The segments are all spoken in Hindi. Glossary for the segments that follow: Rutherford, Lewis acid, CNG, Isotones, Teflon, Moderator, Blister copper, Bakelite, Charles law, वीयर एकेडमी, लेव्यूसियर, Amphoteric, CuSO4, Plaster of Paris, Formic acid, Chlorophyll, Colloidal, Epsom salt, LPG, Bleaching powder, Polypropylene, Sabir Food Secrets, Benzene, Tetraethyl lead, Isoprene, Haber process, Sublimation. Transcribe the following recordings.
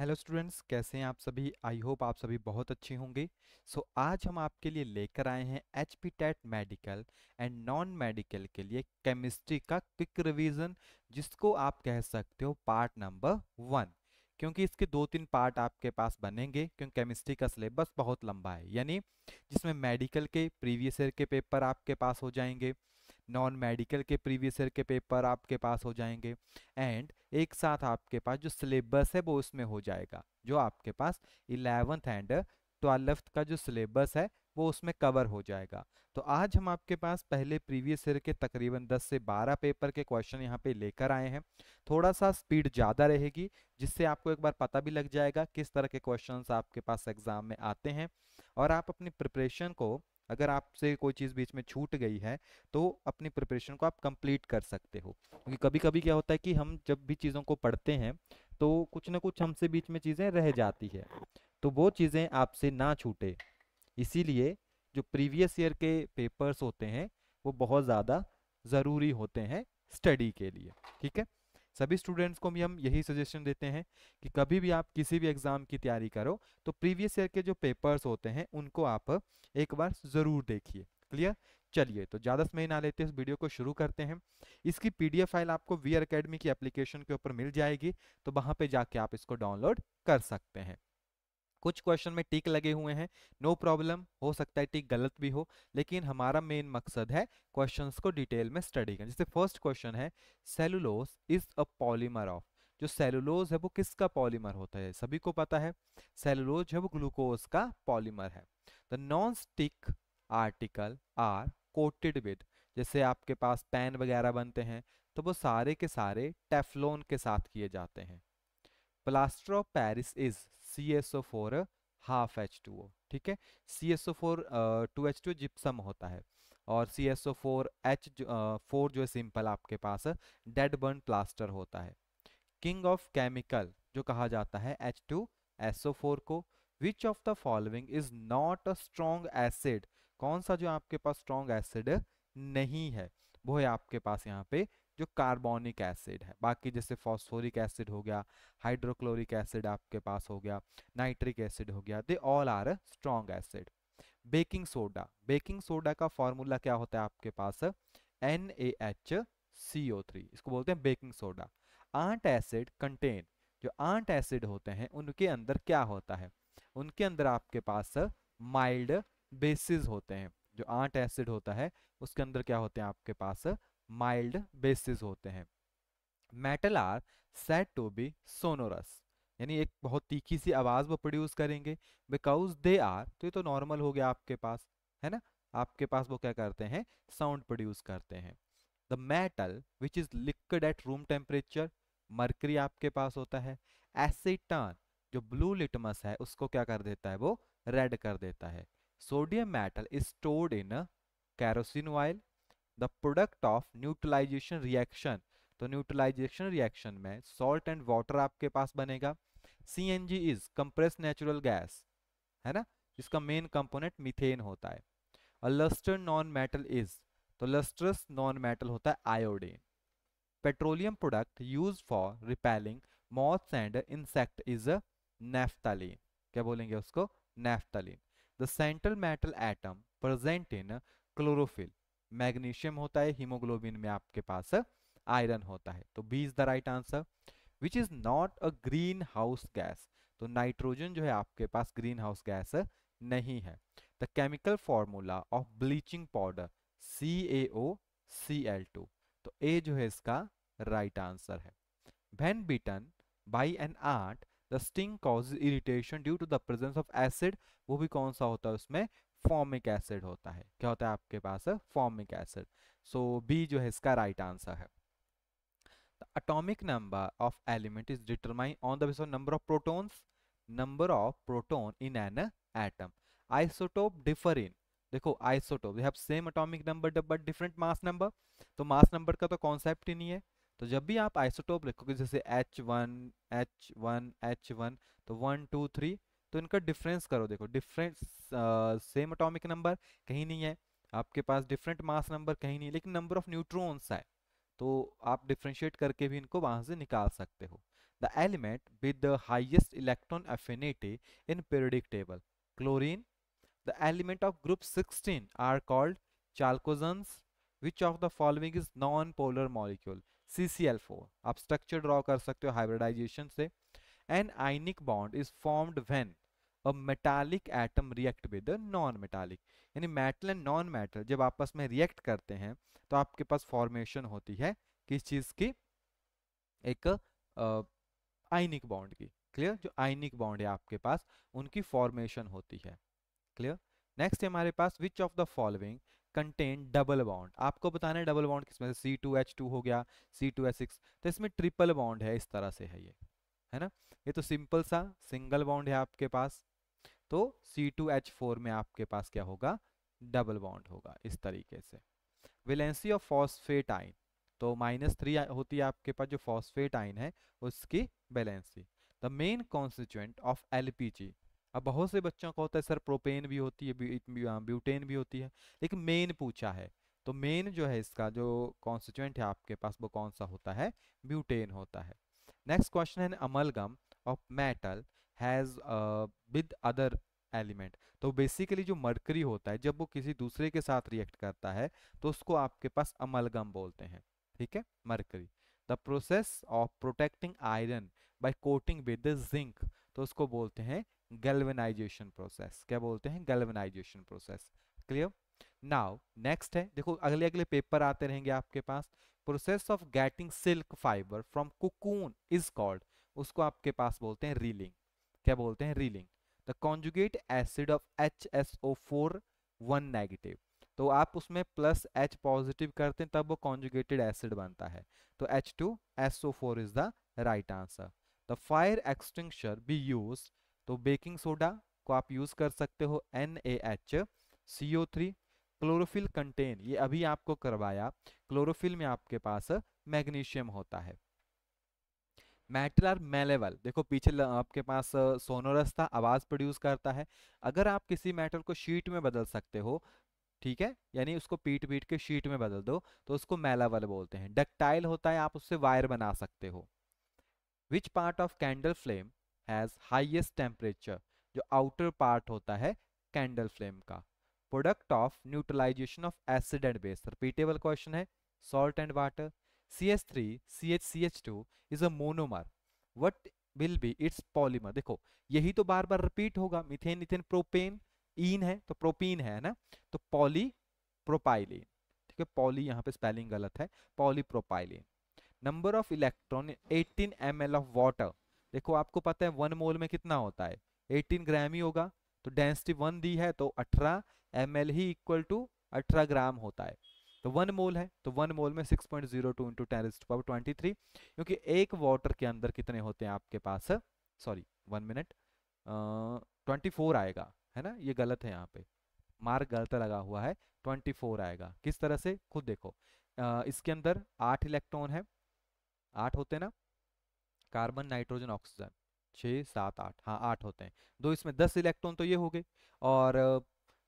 हेलो स्टूडेंट्स, कैसे हैं आप सभी। आई होप आप सभी बहुत अच्छे होंगे। सो आज हम आपके लिए लेकर आए हैं HP TET medical and non medical के लिए केमिस्ट्री का क्विक रिवीजन, जिसको आप कह सकते हो पार्ट नंबर 1, क्योंकि इसके 2-3 पार्ट आपके पास बनेंगे, क्योंकि केमिस्ट्री का सिलेबस बहुत लंबा है। यानी जिसमें मेडिकल के प्रीवियस ईयर के पेपर आपके पास हो जाएंगे, नॉन मेडिकल के प्रीवियस ईयर के पेपर आपके पास हो जाएंगे, एंड एक साथ आपके पास जो सिलेबस है वो उसमें हो जाएगा, जो आपके पास 11th एंड 12th का जो सिलेबस है वो उसमें कवर हो जाएगा। तो आज हम आपके पास पहले प्रीवियस ईयर के तकरीबन 10 से 12 पेपर के क्वेश्चन यहाँ पे लेकर आए हैं। थोड़ा सा स्पीड ज़्यादा रहेगी, जिससे आपको एक बार पता भी लग जाएगा किस तरह के क्वेश्चंस आपके पास एग्ज़ाम में आते हैं, और आप अपनी प्रिपरेशन को, अगर आपसे कोई चीज़ बीच में छूट गई है तो अपनी प्रिपरेशन को आप कंप्लीट कर सकते हो। क्योंकि कभी कभी क्या होता है कि हम जब भी चीज़ों को पढ़ते हैं तो कुछ ना कुछ हमसे बीच में चीज़ें रह जाती है, तो वो चीज़ें आपसे ना छूटे, इसीलिए जो प्रीवियस ईयर के पेपर्स होते हैं वो बहुत ज़्यादा ज़रूरी होते हैं स्टडी के लिए। ठीक है, सभी स्टूडेंट्स को भी हम यही सजेशन देते हैं कि कभी भी आप किसी भी एग्ज़ाम की तैयारी करो तो प्रीवियस ईयर के जो पेपर्स होते हैं उनको आप एक बार ज़रूर देखिए। क्लियर, चलिए तो ज़्यादा समय ना लेते इस वीडियो को शुरू करते हैं। इसकी PDF फाइल आपको वीयर एकेडमी की एप्लीकेशन के ऊपर मिल जाएगी, तो वहाँ पर जाके आप इसको डाउनलोड कर सकते हैं। कुछ क्वेश्चन में टिक लगे हुए हैं, नो प्रॉब्लम, हो सकता है टिक गलत भी हो, लेकिन हमारा मेन मकसद है क्वेश्चंस को डिटेल में स्टडी करना। जैसे फर्स्ट क्वेश्चन है, cellulose is a polymer of. जो सेलुलोज है वो किसका पॉलीमर होता है? सभी को पता है सेलुलोज है वो ग्लूकोज का पॉलीमर है। The non stick article are coated with, जैसे आपके पास पैन वगैरह बनते हैं तो वो सारे के सारे टेफ्लॉन के साथ किए जाते हैं। Plaster of Paris is CuSO4 half H2O। ठीक है, CuSO4 2H2 जिप्सम होता है, और CuSO4 जो है सिंपल आपके पास डेड बर्न प्लास्टर होता है। किंग ऑफ केमिकल जो कहा जाता है H2SO4 को। Which of the following is not a strong acid, कौन सा जो आपके पास स्ट्रॉन्ग एसिड नहीं है? वो है आपके पास यहाँ पे जो कार्बोनिक एसिड है। बाकी जैसे फॉस्फोरिक एसिड हो गया, हाइड्रोक्लोरिक एसिड आपके पास हो गया, नाइट्रिक एसिड हो गया, they all are strong acid. Baking soda, baking soda का फॉर्मूला क्या होता है आपके पास? NaHCO3, इसको बोलते हैं baking soda. Antacid contain, जो आंट एसिड होते हैं उनके अंदर क्या होता है? उनके अंदर आपके पास माइल्ड बेसिस होते हैं। जो आंट एसिड होता है उसके अंदर क्या होते हैं आपके पास? माइल्ड बेसिस होते हैं। Metal are said to be sonorous, यानी एक बहुत तीखी सी आवाज़ वो प्रोड्यूस करेंगे। बिकॉज दे आर, तो ये तो नॉर्मल हो गया आपके पास, है ना, आपके पास वो क्या करते हैं? साउंड प्रोड्यूस करते हैं। The metal which is liquid at room temperature, mercury आपके पास होता है। एसीटन, जो ब्लू लिटमस है उसको क्या कर देता है? वो रेड कर देता है। Sodium metal is stored in kerosene oil. The product of neutralization reaction, तो न्यूट्रलाइजेशन रिएक्शन में सॉल्ट एंड वाटर आपके पास बनेगा। CNG is compressed natural gas, है ना, जिसका मेन कंपोनेंट मीथेन होता है। और लस्टर नॉन मेटल इज, तो लस्ट्रस नॉन मेटल होता है iodine. Petroleum product use for repelling moths and insect is naphthalene, क्या बोलेंगे उसको? Naphthalene. The central metal atom present in chlorophyll, magnesium होता है, हीमोग्लोबिन में आपके पास आयरन होता है। तो B is the right answer. Which is not a green house gas, तो नाइट्रोजन जो है आपके पास ग्रीन हाउस गैस नहीं है। The chemical formula of bleaching powder CaOCl2, तो ए जो है इसका राइट आंसर है। When beaten by an ant the sting cause irritation due to the presence of acid, वो भी कौन सा होता है उसमें? फॉर्मिक एसिड होता है। क्या होता है आपके पास? Formic acid. सो बी जो है इसका राइट आंसर है। The atomic number of element is determine on the basis of number of protons, number of proton in an atom. Isotope differ in, देखो isotope they have same atomic number but different mass number, तो मास नंबर का तो कॉन्सेप्ट ही नहीं है। तो जब भी आप आइसोटोप लिखोगे, जैसे H1, तो 1, 2, 3, तो इनका डिफरेंस करो। देखो डिफरेंस, सेम एटॉमिक नंबर कहीं नहीं है आपके पास, डिफरेंट मास नंबर कहीं नहीं है, लेकिन नंबर ऑफ न्यूट्रॉन्स है, तो आप डिफरेंशिएट करके भी इनको वहाँ से निकाल सकते हो। the element with the highest electron affinity in periodic table. Chlorine, the element of group 16, are called chalcogens. Which of the following is non-polar molecule? CCl4. आप structure draw कर सकते हो hybridization से. An ionic bond is formed when a metallic atom react with a non-metallic. यानी metal and non-metal जब आपस में react करते हैं तो आपके पास formation होती है किस चीज़ की? एक आयनिक बॉन्ड की. क्लियर, जो आयनिक बॉन्ड है आपके पास उनकी फॉर्मेशन होती है. क्लियर, नेक्स्ट हमारे पास which of the following contain double bond. आपको बताना है डबल बॉन्ड किसमें से. C2H2 हो गया, C2H6, तो इसमें ट्रिपल बॉन्ड है, इस तरह से है ये, है ना. ये तो सिंपल सा सिंगल बॉन्ड है आपके पास, तो C2H4 में आपके पास क्या होगा? डबल बॉन्ड होगा इस तरीके से. वैलेंसी ऑफ फॉस्फेट आयन, तो -3 होती है आपके पास जो फॉस्फेट आयन है उसकी valency. The main constituent of LPG. अब बहुत से बच्चों का होता है सर प्रोपेन भी होती है, ब्यूटेन भी होती है, लेकिन मेन पूछा है तो मेन जो है इसका जो कॉन्स्टिट्यूएंट है आपके पास वो कौन सा होता है? ब्यूटेन होता है. नेक्स्ट क्वेश्चन है amalgam of metal has with other element. तो बेसिकली जो मरकरी होता है जब वो किसी दूसरे के साथ रिएक्ट करता है तो उसको आपके पास अमलगम बोलते हैं. ठीक है, mercury. The process of protecting iron by coating with zinc, तो उसको बोलते हैं गैल्वेनाइजेशन प्रोसेस. क्या बोलते हैं? Galvanization process. Clear, now next है, देखो अगले अगले पेपर आते रहेंगे आपके पास. Process of getting silk fibre from cocoon is called, उसको आपके पास बोलते हैं रीलिंग. क्या बोलते हैं? Reeling. The conjugate acid of HSO4 1 negative, तो आप उसमें प्लस H पॉजिटिव करते हैं तब वो कॉन्जुगेटेड एसिड बनता है, तो H2SO4 is the right answer. The fire extinguisher be use, तो बेकिंग सोडा को आप यूज कर सकते हो NaHCO3. क्लोरोफिल कंटेन, ये अभी आपको करवाया, क्लोरोफिल में आपके पास मैग्नीशियम होता है. मेटल आर मेलेबल, देखो पीछे आपके पास सोनोरस था, आवाज प्रोड्यूस करता है. अगर आप किसी मेटल को शीट में बदल सकते हो, ठीक है, यानी उसको पीट के शीट में बदल दो तो उसको मेलेबल बोलते हैं. डक्टाइल होता है, आप उससे वायर बना सकते हो. Which part of candle flame has highest temperature, जो आउटर पार्ट होता है कैंडल फ्लेम का. Product of neutralization of acid and base, repeatable question है. Salt and water. CH3CHCH2 is a monomer, what will be its polymer. देखो यही तो बार बार रिपीट होगा, मीथेन, इथेन, प्रोपेन, ईन है तो प्रोपीन है ना, तो पॉलीप्रोपाइलीन. ठीक है, पॉली यहाँ पे स्पेलिंग गलत है, polypropylene. Number of electron 18 ml of water, देखो आपको पता है 1 मोल में कितना होता है, 18 ग्राम ही होगा, तो डेंसिटी 1 दी है तो 18 ml ही इक्वल टू 18 ग्राम होता है, तो 1 मोल है, तो 1 मोल में 6.02 × 10⁻²³, क्योंकि एक वाटर के अंदर कितने होते हैं आपके पास, सॉरी 1 मिनट, 24 आएगा, है ना, ये गलत है, यहाँ पे मार्क गलत लगा हुआ है, 24 आएगा. किस तरह से, खुद देखो, इसके अंदर 8 इलेक्ट्रॉन है, 8 होते हैं ना, कार्बन, नाइट्रोजन, ऑक्सीजन, 6, 7, 8, हाँ 8 होते हैं. दो इसमें 10 इलेक्ट्रॉन तो ये हो गए, और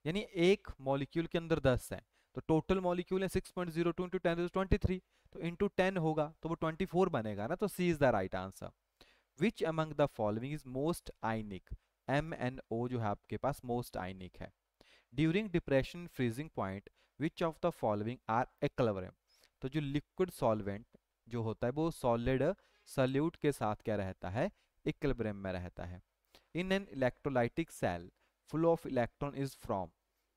यानी एक मॉलिक्यूल के अंदर 10 हैं, तो टोटल मॉलिक्यूल है 6.02 × 10⁻²³, तो इंटू 10 होगा तो वो 24 बनेगा ना, तो C is the right answer. Which among the following is most ionic, MnO जो है आपके पास मोस्ट आइनिक है. During depression freezing point which of the following are equivalent, तो जो लिक्विड सॉल्वेंट जो होता है वो सॉलिड सॉल्यूट के साथ क्या रहता है? इक्विलिब्रियम में रहता है. In an electrolytic cell full of electron is from,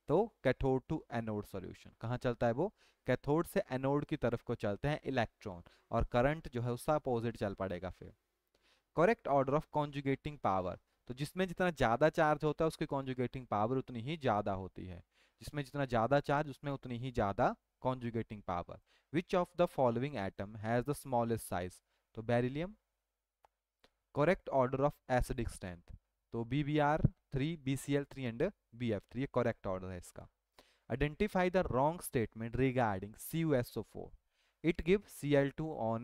तो कैथोड टू एनोड सॉल्यूशन. कहाँ चलता है वो? कैथोड से एनोड की तरफ को चलते हैं इलेक्ट्रॉन, और करंट जो है उसका अपोजिट चल पड़ेगा. फिर correct order of conjugating power, तो जिसमें जितना ज़्यादा चार्ज होता है उसकी कॉन्जुगेटिंग पावर उतनी ही ज़्यादा होती है, जिसमें जितना ज़्यादा चार्ज उसमें उतनी ही ज़्यादा conjugating power. Which of the following atom has the smallest size, तो beryllium. Correct order of acidic strength, तो BBr3, BCl3 एंड BF3, ये करेक्ट ऑर्डर है इसका. Identify the wrong statement regarding CuSO4, it give Cl2 on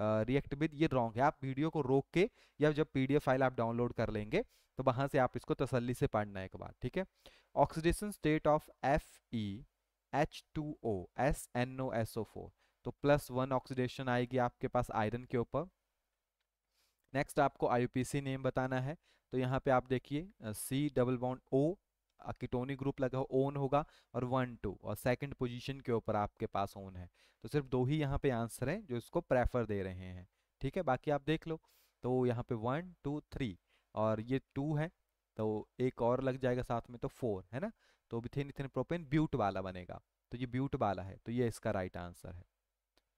react with, ये रॉन्ग है. आप वीडियो को रोक के या जब PDF फाइल आप डाउनलोड कर लेंगे तो वहाँ से आप इसको तसल्ली से पढ़ना है एक बार. ठीक है, ऑक्सीडेशन स्टेट ऑफ FeH2OSNOSO4, तो +1 ऑक्सीडेशन आएगी आपके पास आयरन के ऊपर. नेक्स्ट आपको IUPAC नेम बताना है। तो यहाँ पे आप देखिए C double bond O ketonic group लगा ओन होगा और 1 2 और सेकंड पोजीशन के ऊपर आपके पास ओन है। तो सिर्फ दो ही यहाँ पे आंसर हैं जो इसको प्रेफर दे रहे हैं, ठीक है। बाकी आप देख लो तो यहाँ पे 1 2 3 और ये 2 है तो एक और लग जाएगा साथ में तो 4 है ना। तो मीथेन इथेन प्रोपेन ब्यूट वाला बनेगा, तो ये ब्यूट वाला है तो ये इसका राइट आंसर है,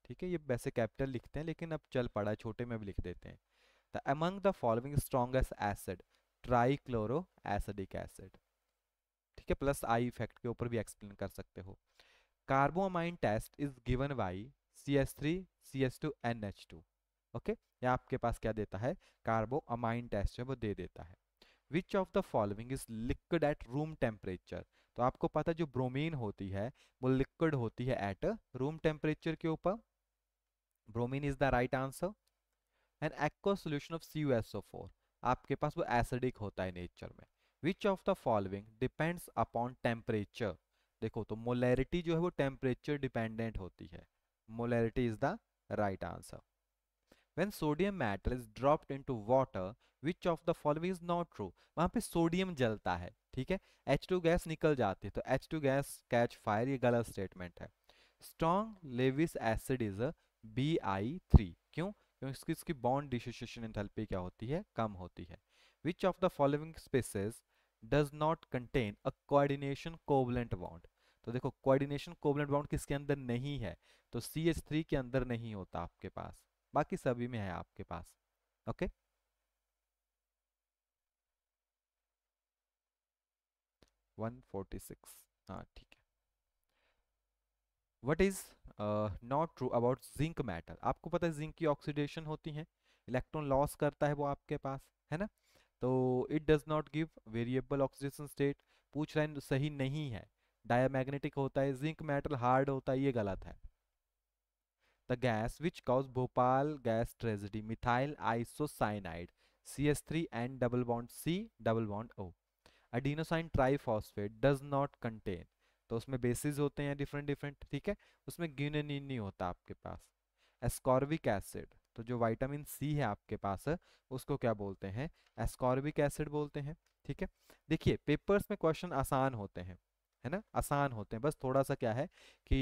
ठीक है। ये वैसे कैपिटल लिखते हैं लेकिन अब चल पड़ा है, छोटे में भी लिख देते हैं। The among the following strongest acid trichloro acidic acid, ठीक है। प्लस आई इफेक्ट के ऊपर भी एक्सप्लेन कर सकते हो। Carbylamine test is given by CH3CH2NH2, okay. या आपके पास क्या देता है, कार्बोमाइन टेस्ट है वो दे देता है। Which of the following is liquid at room temperature, तो आपको पता जो ब्रोमीन होती है वो लिक्विड होती है एट रूम टेम्परेचर के ऊपर। Bromine is the right answer. And aqua solution of CuSO4, आपके पास वो एसिडिक होता है नेचर में। Which of the following depends upon temperature, देखो तो मोलैरिटी जो है वो टेम्परेचर डिपेंडेंट होती है, molarity is the right answer. When sodium matter is dropped into water, which of the following is not true? वहाँ पे सोडियम जलता है, ठीक है, H2 गैस निकल जाती है तो H2 गैस कैच फायर, ये गलत स्टेटमेंट है। Strong Lewis acid is Bi3, क्यों? क्योंकि इसकी बॉन्ड डिसोसिएशन एंथैल्पी क्या होती है, कम होती है। Which of the following species does not contain a coordination covalent bond? तो देखो coordination covalent bond किसके अंदर नहीं है, तो CH3 के अंदर नहीं होता आपके पास, बाकी सभी में है आपके पास, ओके। Okay? 146, हाँ ठीक है। What is not true about zinc matter? आपको पता है जिंक की ऑक्सीडेशन होती है, इलेक्ट्रॉन लॉस करता है वो आपके पास, है ना। तो it does not give variable oxidation state, पूछ रहा है सही नहीं है, डायमैग्नेटिक होता है, जिंक मेटल हार्ड होता है, ये गलत है। The gas which caused Bhopal gas tragedy, methyl isocyanide, CH3 and double bond C double bond O, adenosine triphosphate does not contain, तो उसमें bases होते हैं different different, ठीक है, उसमें guanine नहीं होता आपके पास। Ascorbic acid, तो जो vitamin C है आपके पास उसको क्या बोलते हैं, ascorbic acid बोलते हैं, ठीक है। देखिए papers में question आसान होते हैं, है ना, आसान होते हैं, बस थोड़ा सा क्या है कि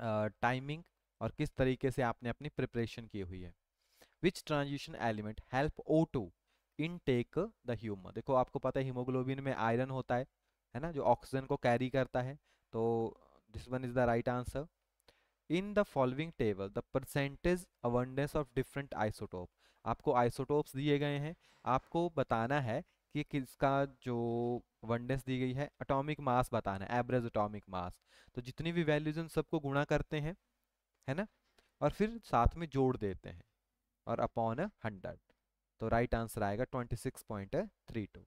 टाइमिंग और किस तरीके से आपने अपनी प्रिपरेशन की हुई है। Which transition element help O2 intake the human, देखो आपको पता है हीमोग्लोबिन में आयरन होता है ना, जो ऑक्सीजन को कैरी करता है, तो this one is the right answer. In the following table the percentage abundance of different isotope, आपको आइसोटोप्स दिए गए हैं, आपको बताना है कि किसका जो वनडेस दी गई है, एटॉमिक मास बताना है, एवरेज एटॉमिक मास, तो जितनी भी वैल्यूज उन सबको गुणा करते हैं, है ना, और फिर साथ में जोड़ देते हैं और अपॉन 100, तो राइट आंसर आएगा 26.32।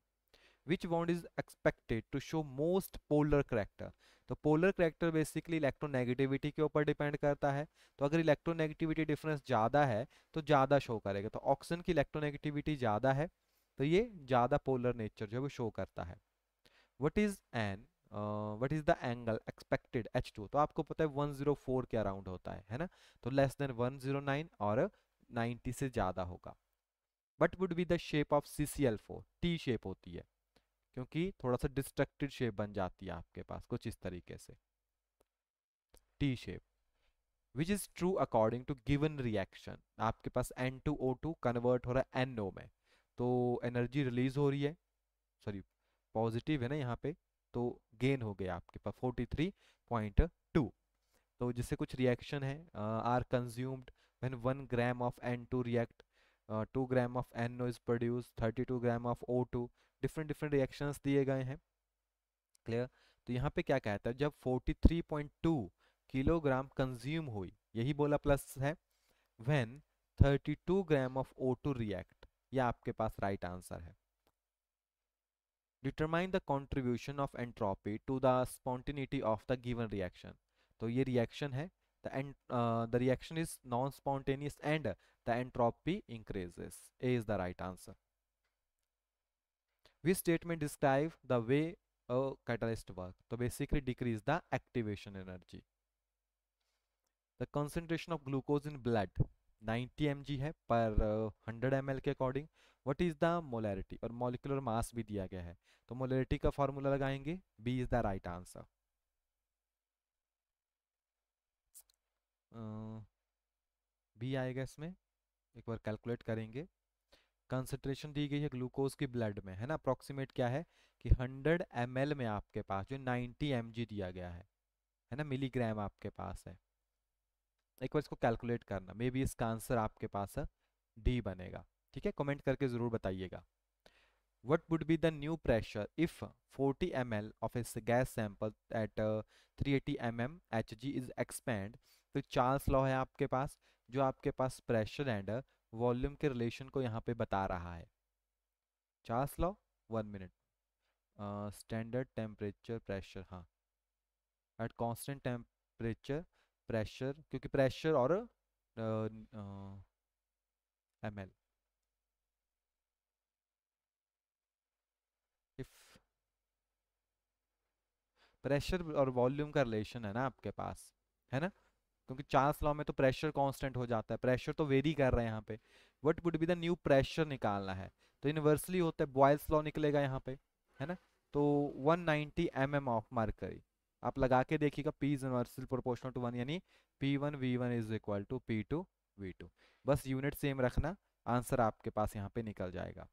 Which bond is expected to show most polar character, तो पोलर करैक्टर बेसिकली इलेक्ट्रोनेगेटिविटी के ऊपर डिपेंड करता है, तो अगर इलेक्ट्रोनेगेटिविटी डिफरेंस ज़्यादा है तो ज़्यादा शो करेगा, तो ऑक्सीजन की इलेक्ट्रोनेगेटिविटी ज़्यादा है तो ये ज़्यादा पोलर नेचर जो है वो शो करता है। What is the angle expected H2, तो आपको पता है 104 के अराउंड होता है ना, तो लेस देन 109 और 90 से ज़्यादा होगा। What would be the shape of CCl4, T shape होती है क्योंकि थोड़ा सा डिस्ट्रक्टेड शेप बन जाती है आपके पास, कुछ इस तरीके से T shape. Which is true according to given reaction, आपके पास N2O2 कन्वर्ट हो रहा है NO में, तो एनर्जी रिलीज हो रही है, सॉरी पॉजिटिव है ना यहाँ पे, तो गेन हो गया आपके पास 43.2। तो जिससे कुछ रिएक्शन है are consumed when 1 gram of N2 react, 2 gram of NO is produce, 32 gram of O2, different different reactions दिए गए हैं, क्लियर। तो यहाँ पे क्या कहता है, जब 43.2 किलोग्राम कंज्यूम हुई, यही बोला प्लस है, when 32 gram of O2 react, यह आपके पास राइट आंसर है। Determine the contribution of entropy to the spontaneity of the given reaction, तो ये रिएक्शन है, the reaction is non spontaneous and the entropy increases, A is the right answer. Which statement describe the way a catalyst work, तो basically decrease the activation energy. The concentration of glucose in blood, 90 mg है पर 100 ml के according. What is the molarity और मॉलिकुलर मास भी दिया गया है, तो मोलैरिटी का फॉर्मूला लगाएंगे। B is the right answer. B आएगा इसमें, एक बार कैलकुलेट करेंगे। कंसंट्रेशन दी गई है ग्लूकोज की ब्लड में, है ना, अप्रॉक्सीमेट क्या है कि 100 ml में आपके पास जो 90 mg दिया गया है ना, मिलीग्राम आपके पास है। एक बार इसको कैलकुलेट करना, मे बी इसका आंसर आपके पास डी बनेगा। ठीक है, कमेंट करके ज़रूर बताइएगा। What would be the new pressure if 40 ml of a gas sample at 380 mm Hg is expand. तो चार्ल्स लॉ है आपके पास, जो आपके पास प्रेशर एंड वॉल्यूम के रिलेशन को यहाँ पे बता रहा है। Charles law 1 minute, standard temperature pressure, हाँ, एट कॉन्स्टेंट टेम्परेचर प्रेशर, क्योंकि प्रेशर और ml, इफ प्रेशर और वॉल्यूम का रिलेशन है ना आपके पास, है ना, क्योंकि चार्ल्स लॉ में तो प्रेशर कांस्टेंट हो जाता है, प्रेशर तो वेरी कर रहे हैं यहाँ पे। What would be the new pressure निकालना है तो यूनिवर्सली होता है, बॉयल्स लॉ निकलेगा यहाँ पे, है ना। तो 190 mm ऑफ मरकरी आप लगा के देखिएगा। P is universal proportional to 1, यानी P1V1 is equal to P2V2, बस यूनिट सेम रखना, आंसर आपके पास यहाँ पे निकल जाएगा।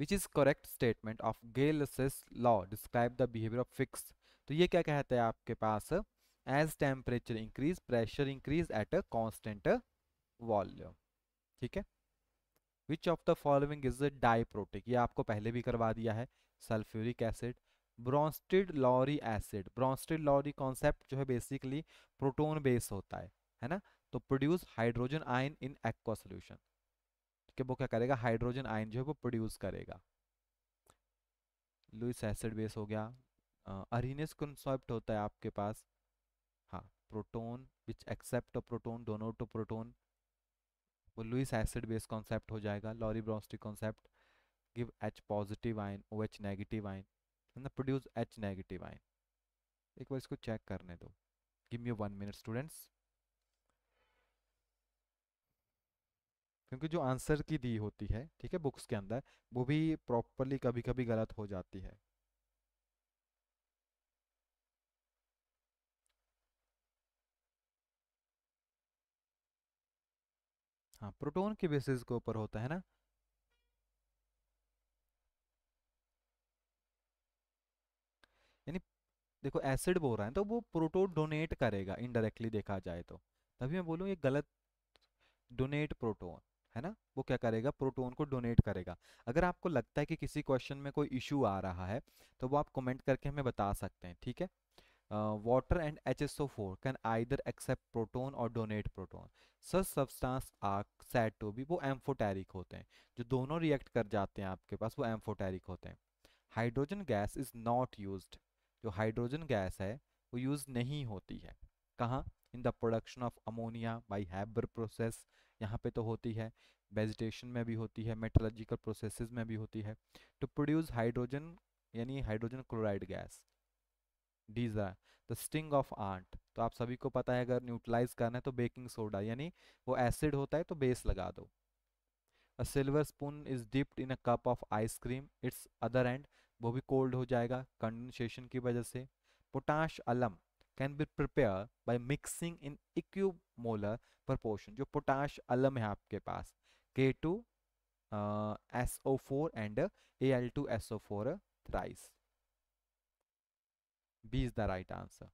Which is correct statement of Gay Lussac law describe the behaviour of fix. तो ये क्या कहता है आपके पास, as temperature increase pressure increase at a constant volume. ठीक है, which of the following is diprotic, ये आपको पहले भी करवा दिया है। Sulphuric acid, Bronsted Lowry acid, Bronsted Lowry concept जो है बेसिकली प्रोटोन बेस होता है ना। तो produce hydrogen ion in aqua solution, कि वो क्या करेगा, हाइड्रोजन आयन जो है वो प्रोड्यूस करेगा। लुइस एसिड बेस हो गया। अरिनेस कॉन्सेप्ट होता है आपके पास, हाँ, proton which accept proton donate to proton, वो लुइस एसिड बेस कॉन्सेप्ट हो जाएगा। Lowry Bronsted concept, give H positive ion OH negative ion, produce H negative ion. एक बार इसको चेक करने दो, गिव मी 1 मिनट स्टूडेंट्स, क्योंकि जो आंसर की दी होती है, ठीक है, बुक्स के अंदर, वो भी प्रॉपरली कभी कभी गलत हो जाती है। हाँ, प्रोटॉन के बेसिस के ऊपर होता है ना। देखो एसिड बोल रहा है तो वो प्रोटोन डोनेट करेगा इनडायरेक्टली, देखा जाए तो, तभी मैं बोलूँ ये गलत, डोनेट प्रोटोन है ना, वो क्या करेगा, प्रोटोन को डोनेट करेगा। अगर आपको लगता है कि किसी क्वेश्चन में कोई इशू आ रहा है तो वो आप कमेंट करके हमें बता सकते हैं। ठीक है, water and HSO4 can either accept proton और donate proton, such substance are said to be, वो एम्फोटेरिक होते हैं, जो दोनों रिएक्ट कर जाते हैं आपके पास वो एम्फोटेरिक होते हैं। Hydrogen gas is not used, जो हाइड्रोजन गैस है वो यूज़ नहीं होती है, कहाँ, in the production of ammonia by Haber process, यहाँ पे तो होती है, वेजिटेशन में भी होती है, मेटलर्जिकल प्रोसेसेस में भी होती है। टू प्रोड्यूस हाइड्रोजन, यानी hydrogen chloride gas, these are the sting of ant, तो आप सभी को पता है अगर न्यूट्रलाइज करना है तो बेकिंग सोडा, यानी वो एसिड होता है तो बेस लगा दो। A silver spoon is dipped in a cup of ice cream, it's other end, वो भी कोल्ड हो जाएगा कंडेंसेशन की वजह से। Potash alum can be prepare by mixing in equimolar proportion, जो पोटाश अलम है आपके पास K2SO4 and Al2SO4 thrice। B is the right answer.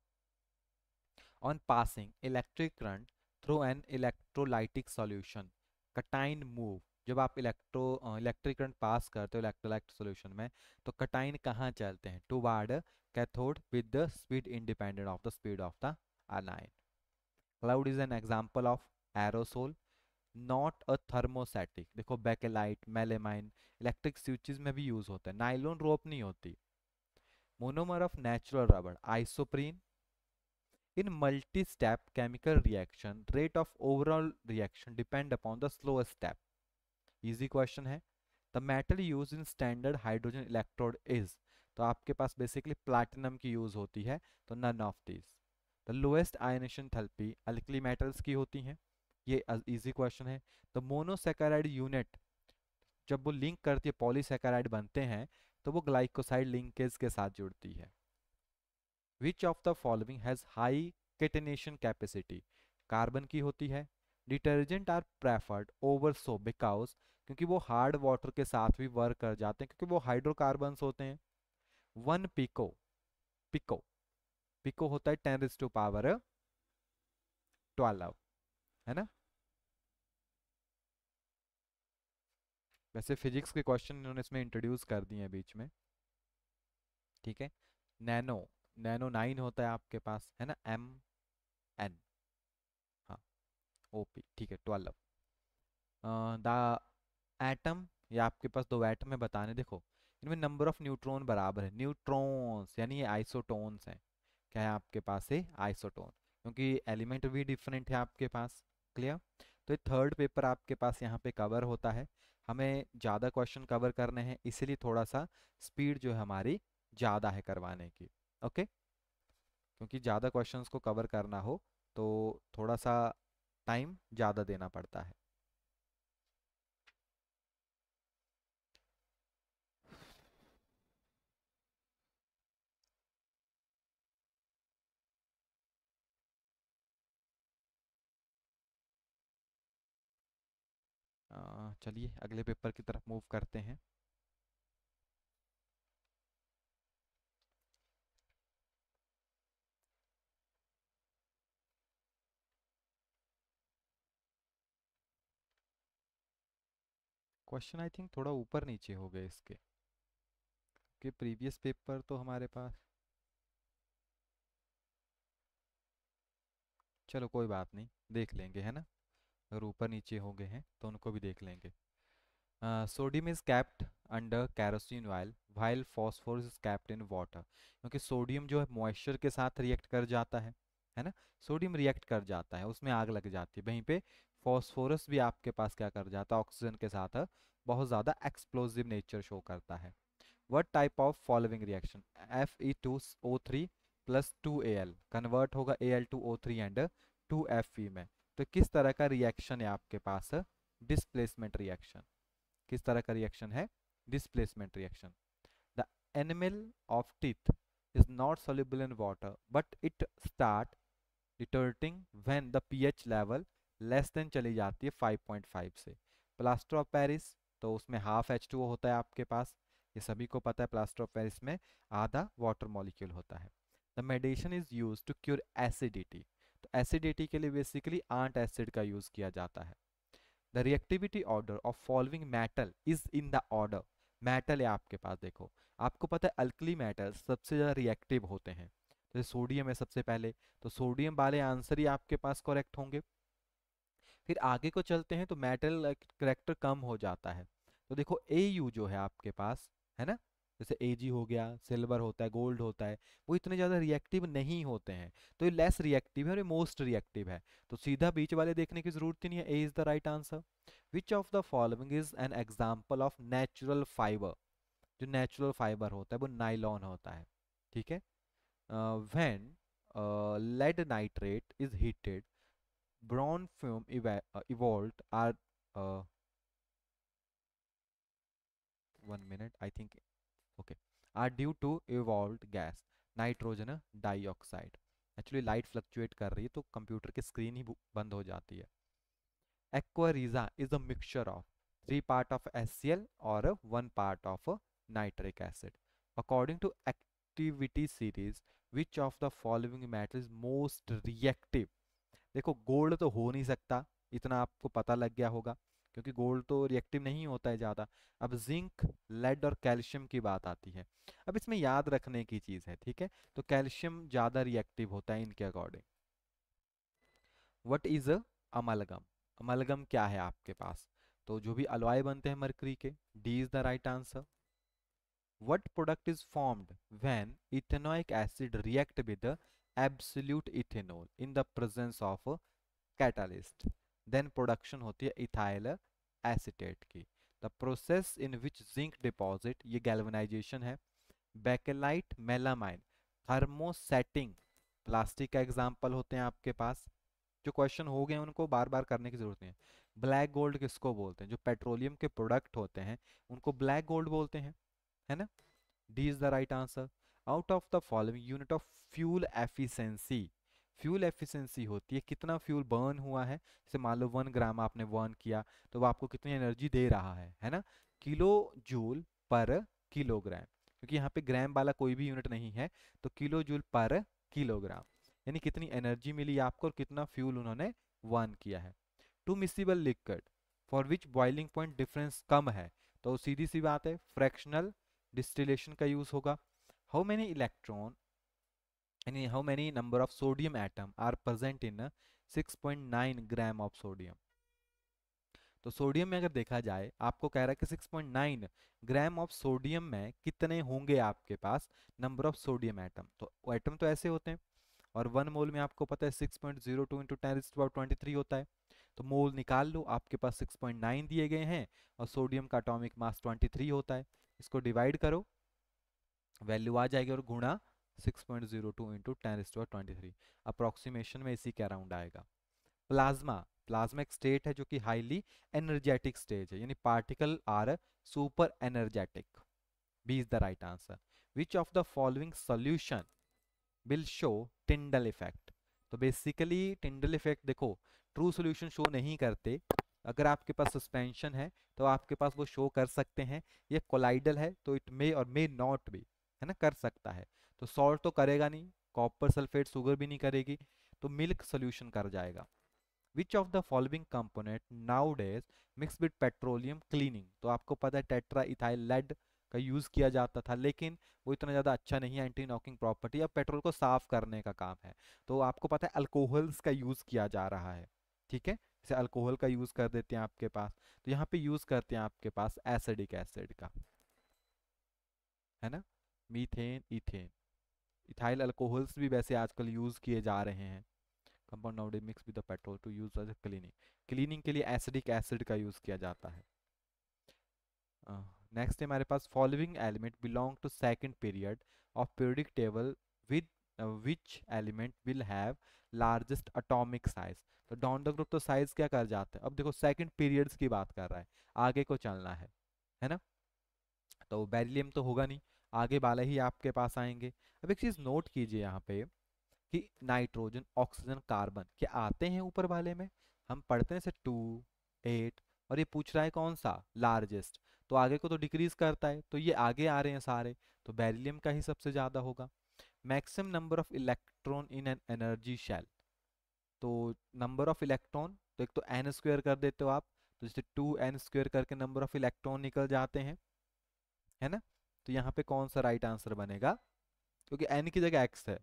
On passing electric current through an electrolytic solution, cation move, जब आप इलेक्ट्रिक करंट पास करते हो इलेक्ट्रोलाइट सॉल्यूशन में तो कटाइन कहाँ चलते हैं, toward cathode with the speed independent of the speed of the anion. Cloud is an example of aerosol, not a thermostatic, देखो बेकेलाइट मेलेमाइन इलेक्ट्रिक स्विचेस में भी यूज होता है, नाइलॉन रोप नहीं होती। Monomer of natural rubber, isoprene. In multi step chemical reaction rate of overall reaction depend upon the slowest step. Easy question है। The metal use in standard hydrogen electrode is, तो आपके पास बेसिकली प्लैटिनम की यूज होती है, तो none of these. The lowest ionisation therapy alkali metals की होती हैं। ये इजी क्वेश्चन है। तो मोनोसैकेराइड यूनिट जब वो लिंक करती है, पॉलीसैकेराइड बनते हैं, तो वो ग्लाइकोसाइड लिंकेज के साथ जुड़ती है। Which of the following has high catenation capacity? Carbon की होती है। Detergent are preferred over soap because, क्योंकि वो हार्ड वाटर के साथ भी वर्क कर जाते हैं, क्योंकि वो हाइड्रोकार्बन्स होते हैं। 1 पिको होता है 10⁻¹⁰ है ना। वैसे फिजिक्स के क्वेश्चन इन्होंने इसमें इंट्रोड्यूस कर दिए हैं बीच में, ठीक है। नैनो 9 होता है आपके पास, है ना, MN, हाँ, OP, ठीक है, 12। द एटम, ये आपके पास 2 एटम है, बताने, देखो इनमें नंबर ऑफ न्यूट्रॉन बराबर है, न्यूट्रॉन्स यानी ये आइसोटोन्स हैं। क्या है आपके पास है आइसोटोन, क्योंकि एलिमेंट भी डिफरेंट है आपके पास, क्लियर। तो ये 3rd पेपर आपके पास यहाँ पे कवर होता है। हमें ज़्यादा क्वेश्चन कवर करने हैं, इसीलिए थोड़ा सा स्पीड जो है हमारी ज़्यादा है करवाने की, ओके, क्योंकि ज़्यादा क्वेश्चंस को कवर करना हो तो थोड़ा सा टाइम ज़्यादा देना पड़ता है। चलिए अगले पेपर की तरफ मूव करते हैं। क्वेश्चन आई थिंक थोड़ा ऊपर नीचे हो गए इसके, क्योंकि प्रीवियस पेपर तो हमारे पास, चलो कोई बात नहीं, देख लेंगे, है ना। अगर ऊपर नीचे हो गए हैं तो उनको भी देख लेंगे। Sodium is kept under kerosene oil while phosphorus is kept in water, क्योंकि सोडियम जो है मॉइस्चर के साथ रिएक्ट कर जाता है ना। सोडियम रिएक्ट कर जाता है, उसमें आग लग जाती है। वहीं पे फॉस्फोरस भी आपके पास क्या कर जाता है, ऑक्सीजन के साथ बहुत ज़्यादा एक्सप्लोजिव नेचर शो करता है। What type of following reaction? Fe2O3 + 2Al convert होगा Al2O3 एंड 2Fe में। तो किस तरह का रिएक्शन है आपके पास? Displacement reaction. किस तरह का रिएक्शन है? Displacement reaction. The enamel of teeth is not soluble in water but it start deteriorating when the pH level less than चली जाती है 5.5 से। प्लास्टर ऑफ पेरिस, तो उसमें हाफ H2O होता है आपके पास, ये सभी को पता है, प्लास्टर ऑफ पेरिस में आधा वाटर मॉलिक्यूल होता है। The medicine is use to cure acidity, तो एसिडिटी के लिए बेसिकली आंट एसिड का यूज किया जाता है। The reactivity order of following metal is in the order, metal है आपके पास, देखो आपको पता है अल्कली मेटल सबसे ज़्यादा रिएक्टिव होते हैं, जैसे सोडियम है सबसे पहले, तो सोडियम वाले आंसर ही आपके पास करेक्ट होंगे। फिर आगे को चलते हैं तो मेटल करैक्टर कम हो जाता है, तो देखो AU जो है आपके पास, है ना, जैसे AG हो गया, सिल्वर होता है, गोल्ड होता है, वो इतने ज़्यादा रिएक्टिव नहीं होते हैं, तो ये लेस रिएक्टिव है और ये मोस्ट रिएक्टिव है, तो सीधा बीच वाले देखने की ज़रूरत ही नहीं है। A is the right answer. Which of the following is an example of natural fibre? जो नेचुरल फाइबर होता है वो नाइलॉन होता है, ठीक है। When lead nitrate is heated brown fume evolved are 1 minute I think, okay, are due to evolved gas nitrogen dioxide. Actually light fluctuate कर रही है तो कंप्यूटर की स्क्रीन ही बंद हो जाती है। Aqua regia is a mixture of 3 part of HCl और 1 part of nitric acid. According to activity series which of the following metal is most reactive? देखो गोल्ड तो हो नहीं सकता, इतना आपको पता लग गया होगा, क्योंकि गोल्ड तो रिएक्टिव नहीं होता है ज़्यादा। अब जिंक, लेड और कैल्शियम की बात आती है। अब इसमें याद रखने की चीज़ है, ठीक है, तो कैल्शियम ज़्यादा रिएक्टिव होता है इनके according. What is amalgam? Amalgam क्या है आपके पास? तो जो भी अलॉय बनते हैं मरकरी के। D is the right answer. What product is formed when ethanoic acid react with absolute ethanol in the presence of catalyst, then production होती है इथाइल एसिटेट की। The process in which zinc deposit, ये गैल्वनाइजेशन है। बेकेलाइट, मेलामाइन, थर्मोसेटिंग प्लास्टिक का एग्जाम्पल होते हैं आपके पास, जो क्वेश्चन हो गए उनको बार बार करने की जरूरत नहीं है। ब्लैक गोल्ड किसको बोलते हैं? जो पेट्रोलियम के प्रोडक्ट होते हैं उनको ब्लैक गोल्ड बोलते हैं, है ना। D is the right answer. Out of the following unit of fuel efficiency, fuel efficiency होती है कितना फ्यूल बर्न हुआ है। जैसे मान लो 1 ग्राम आपने बर्न किया तो वो आपको कितनी एनर्जी दे रहा है ना, किलो जूल पर किलोग्राम, क्योंकि यहाँ पे ग्राम वाला कोई भी यूनिट नहीं है, तो किलो जूल पर किलोग्राम, यानी कितनी एनर्जी मिली आपको और कितना फ्यूल उन्होंने बर्न किया है। Two miscible liquid for which boiling point difference कम है, तो सीधी सी बात है फ्रैक्शनल डिस्टिलेशन का यूज होगा। हाउ मेनी इलेक्ट्रॉन यानी how many number of sodium atom are present in 6.9 gram of sodium. तो सोडियम में अगर देखा जाए आपको कह रहा है कि 6.9 ग्राम ऑफ सोडियम में कितने होंगे आपके पास नंबर ऑफ सोडियम एटम। तो एटम तो ऐसे होते हैं और 1 मोल में आपको पता है 6.02 × 10⁻²³ होता है, तो मोल निकाल लो, आपके पास 6.9 दिए गए हैं और सोडियम का एटॉमिक मास 23 होता है, इसको डिवाइड करो वैल्यू आ जाएगी और गुणा 6.02 × 10⁻²³ अप्रोक्सीमेशन में इसी के अराउंड आएगा। प्लाज्मा, प्लाज्मा एक स्टेट है जो कि हाईली एनर्जेटिक स्टेज है, यानी particle are super energetic. B is the right answer. Which of the following solution will show Tyndall effect. तो बेसिकली टिंडल इफेक्ट देखो ट्रू सोल्यूशन शो नहीं करते, अगर आपके पास सस्पेंशन है तो आपके पास वो शो कर सकते हैं, ये कोलाइडल है तो इट मे और मे नॉट बी, है ना, कर सकता है। तो सॉल्ट तो करेगा नहीं, कॉपर सल्फेट सुगर भी नहीं करेगी, तो मिल्क सोल्यूशन कर जाएगा। Which of the following component nowadays mixed with petroleum cleaning? तो आपको पता है टेट्रा इथाइल लेड का यूज़ किया जाता था, लेकिन वो इतना ज़्यादा अच्छा नहीं है, एंटी नॉकिंग प्रॉपर्टी, अब पेट्रोल को साफ करने का काम है। तो आपको पता है अल्कोहल्स का यूज़ किया जा रहा है, ठीक है, जैसे अल्कोहल का यूज़ कर देते हैं आपके पास, तो यहाँ पे यूज़ करते हैं आपके पास एसिडिक एसिड का, है ना, मीथेन, इथेन, इथाइल अल्कोहल्स भी वैसे आजकल यूज़ किए जा रहे हैं। Compound nowadays mix with the petrol to use as cleaning, cleaning के लिए एसिडिक एसिड का यूज किया जाता है। नेक्स्ट हमारे पास following element belong to second period of periodic table with which element will have largest atomic size. तो डाउन द ग्रुप तो साइज क्या कर जाता है, अब देखो सेकंड पीरियड्स की बात कर रहा है, आगे को चलना है ना, तो बेरिलियम तो होगा नहीं, आगे वाले ही आपके पास आएंगे। अब एक चीज नोट कीजिए यहाँ पे कि नाइट्रोजन, ऑक्सीजन, कार्बन क्या आते हैं ऊपर वाले में, हम पढ़ते हैं से 2, 8 और ये पूछ रहा है कौन सा लार्जेस्ट, तो आगे को तो डिक्रीज करता है, तो ये आगे आ रहे हैं सारे, तो बेरिलियम का ही सबसे ज़्यादा होगा। Maximum number of electron in N energy shell, तो नंबर ऑफ इलेक्ट्रॉन तो एक तो n² कर देते हो आप, तो जैसे 2n² करके नंबर ऑफ इलेक्ट्रॉन निकल जाते हैं, है ना, तो यहाँ पे कौन सा राइट आंसर बनेगा, क्योंकि n की जगह x है।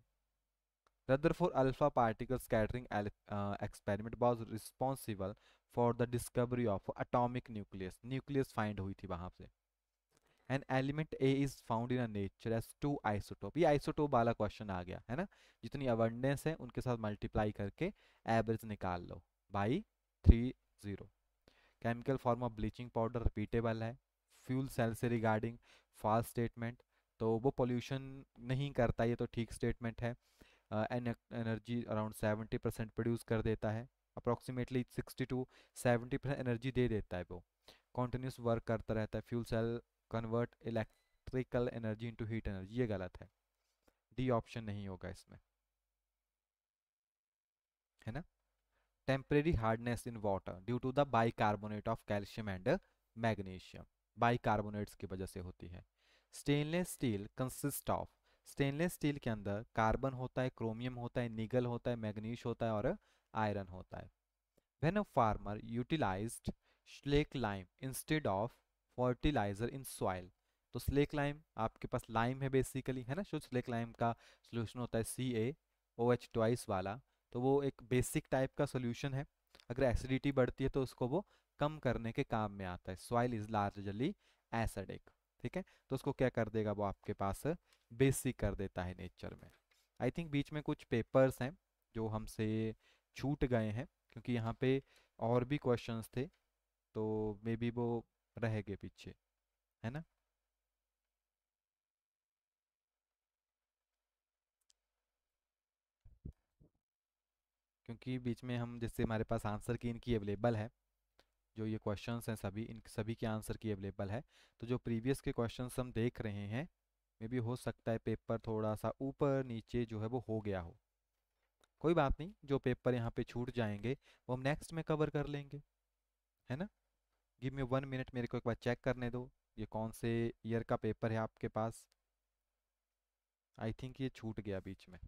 Rutherford alpha particle scattering experiment was responsible for the discovery of atomic nucleus. Nucleus find हुई थी वहाँ से। An element A is found in a nature as 2 isotope. ये isotope वाला question आ गया, है ना? जितनी abundance है उनके साथ multiply करके average निकाल लो by 30। Chemical form of bleaching powder repeatable है। Fuel cell से regarding false statement, तो वो pollution नहीं करता, ये तो ठीक statement है। एनर्जी अराउंड 70% प्रोड्यूस कर देता है, अप्रॉक्सीमेटली 60 to 70% एनर्जी दे देता है, वो कॉन्टीन्यूस वर्क करता रहता है। Fuel cell convert electrical energy into heat energy, ये गलत है, डी ऑप्शन नहीं होगा इसमें, है ना। Temporary hardness in water due to the bicarbonate of calcium and magnesium, bicarbonates की वजह से होती है। Stainless steel consist of, stainless steel के अंदर कार्बन होता है, क्रोमियम होता है, निगल होता है, मैग्नीश होता है और आयरन होता है। When a farmer utilised slake lime instead of fertiliser in soil, तो स्लेक लाइम आपके पास लाइम है बेसिकली, है ना, शुद्ध स्लेक लाइम का सोल्यूशन होता है CaOH² वाला, तो वो एक बेसिक टाइप का सोल्यूशन है, अगर एसिडिटी बढ़ती है तो उसको वो कम करने के काम में आता है। सॉइल इज लार्जली एसिडिक, ठीक है, तो उसको क्या कर देगा वो आपके पास बेसिक कर देता है नेचर में। आई थिंक बीच में कुछ पेपर्स हैं जो हमसे छूट गए हैं, क्योंकि यहाँ पे और भी क्वेश्चंस थे, तो मे बी वो रह गए पीछे, है ना। क्योंकि बीच में हम जैसे हमारे पास आंसर की इनकी अवेलेबल है, जो ये क्वेश्चंस हैं सभी, इन सभी के आंसर की अवेलेबल है। तो जो प्रीवियस के क्वेश्चंस हम देख रहे हैं, मे भी हो सकता है पेपर थोड़ा सा ऊपर नीचे जो है वो हो गया हो, कोई बात नहीं। जो पेपर यहाँ पे छूट जाएंगे वो हम नेक्स्ट में कवर कर लेंगे, है ना। गिव मी 1 मिनट, मेरे को एक बार चेक करने दो ये कौन से ईयर का पेपर है आपके पास। आई थिंक ये छूट गया बीच में,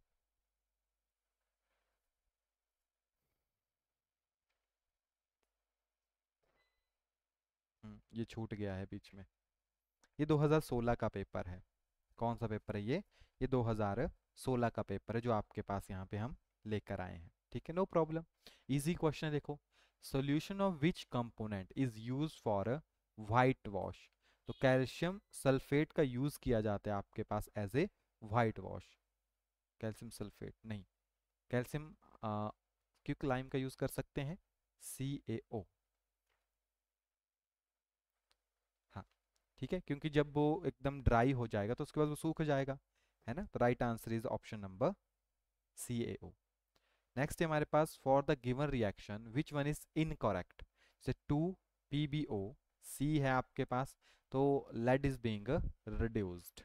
ये छूट गया है बीच में। ये 2016 का पेपर है। कौन सा पेपर है ये 2016 का पेपर है जो आपके पास यहाँ पे हम लेकर आए हैं, ठीक है। नो प्रॉब्लम, इजी क्वेश्चन है। देखो, solution of which component is used for a white wash. तो कैल्शियम सल्फेट का यूज किया जाता है आपके पास as a white wash. Calcium sulphate नहीं, कैल्शियम क्यूकलाइम का यूज कर सकते हैं, CaO, ठीक है, क्योंकि जब वो एकदम ड्राई हो जाएगा तो उसके बाद वो सूख जाएगा, है ना। तो right answer is option number CaO। Next है हमारे पास, for the given reaction which one is incorrect. जैसे 2PbO, C है आपके पास, तो लेड इज बीइंग रिड्यूस्ड,